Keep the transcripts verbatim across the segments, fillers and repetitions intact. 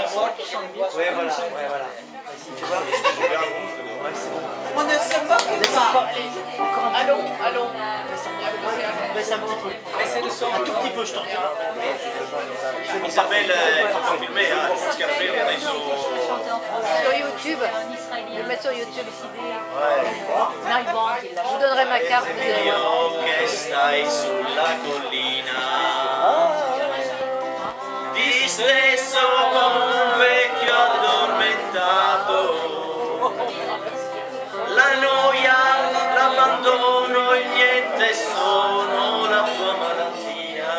Oui, voilà, ouais, voilà. On ne se moque pas. Allons, allons. Essaye de sortir un tout petit peu, je t'en prie. On s'appelle, il faut pas filmer, hein, parce qu'après on est sur... sur YouTube, je vais le mettre sur YouTube. Ouais. Je vous donnerai ma carte. Distresso come un vecchio addormentato, la noia, l'abbandono e niente sono la tua malattia.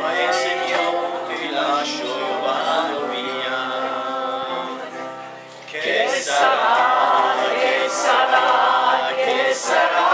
Paese mio ti lascio, io vado via. Che sarà, che sarà, che sarà?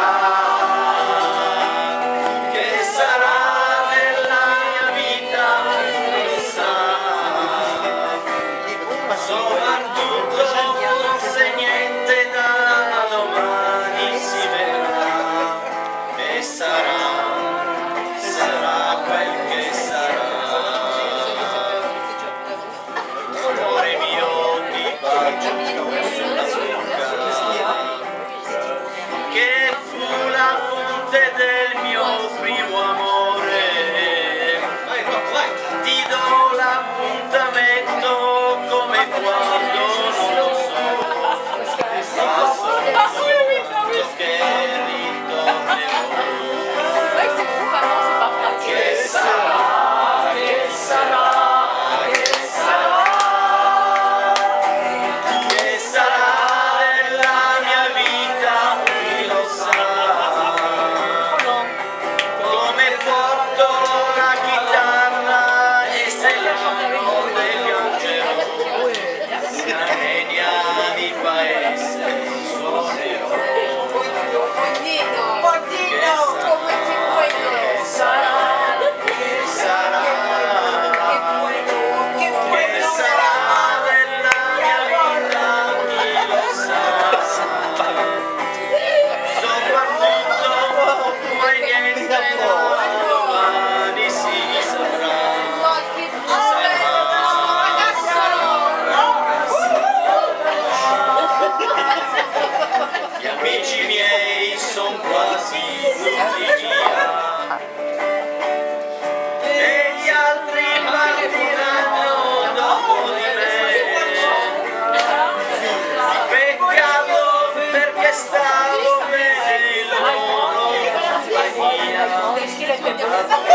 Gracias.